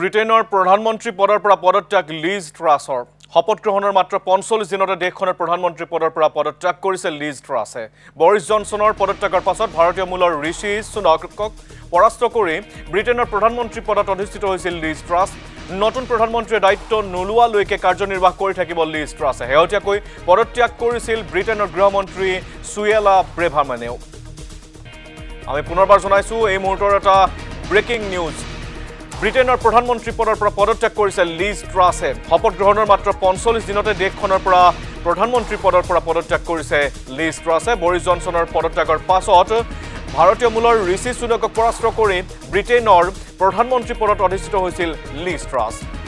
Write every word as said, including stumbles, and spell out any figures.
ব্ৰিটেনৰ প্ৰধানমন্ত্ৰী পদৰ পৰা পদত্যাগ লিজ ট্ৰাছৰ শপত গ্ৰহণৰ মাত্ৰ পঞ্চল্লিশ দিনতে দেশখনৰ প্ৰধানমন্ত্ৰী পদৰ পৰা পদত্যাগ কৰিছে লিজ ট্ৰাছে বৰিছ জনছনৰ পদত্যাগৰ পাছত ভাৰতীয় মূলৰ ঋষি সুনাকক পৰাস্ত কৰি ব্ৰিটেনৰ প্ৰধানমন্ত্ৰী পদত অধিষ্ঠিত হৈছিল লিজ ট্ৰাছ নতুন প্ৰধানমন্ত্ৰীৰ দায়িত্ব নোলোৱা লৈকে কাৰ্যনিৰ্বাহ কৰি থাকিব লিজ ট্ৰাছে হেউতিয়াকৈ পদত্যাগ কৰিছিল ব্ৰিটেনৰ গৃহমন্ত্ৰী সুয়েলা ব্ৰেভাৰমানেও আমি পুনৰবাৰ জনাইছো এই মুহূৰ্তৰ এটা breaking news Britain or Prime Minister for পদত্যাগ কৰিছে লিজ ট্ৰাছে শপত গ্ৰহণৰ মাত্ৰ পঞ্চল্লিশ দিনতে দেশখনৰ পৰা Prime Minister পদৰ পৰা পদত্যাগ কৰিছে লিজ ট্ৰাছে বৰিছ জনছনৰ পদত্যাগৰ পাছত ভাৰতীয় মূলৰ ঋষি সুনাকক পৰাস্ত কৰি ব্ৰিটেইনৰ প্ৰধানমন্ত্ৰী পদত অধিষ্ঠিত হৈছিল লিজ ট্ৰাছ